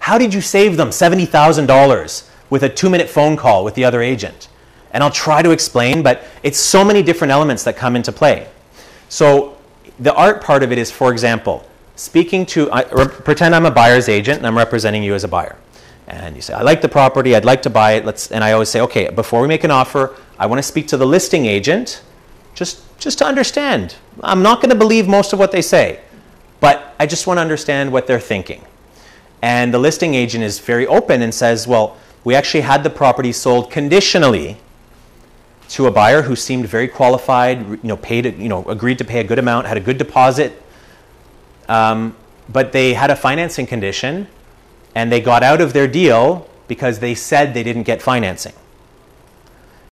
How did you save them $70,000 with a 2-minute phone call with the other agent? And I'll try to explain, but it's so many different elements that come into play. So the art part of it is, for example, speaking to, pretend I'm a buyer's agent and I'm representing you as a buyer. And you say, I like the property, I'd like to buy it. And I always say, okay, before we make an offer, I want to speak to the listing agent just to understand. I'm not going to believe most of what they say, but I just want to understand what they're thinking. And the listing agent is very open and says, well, we actually had the property sold conditionally to a buyer who seemed very qualified, agreed to pay a good amount, had a good deposit, but they had a financing condition and they got out of their deal because they said they didn't get financing.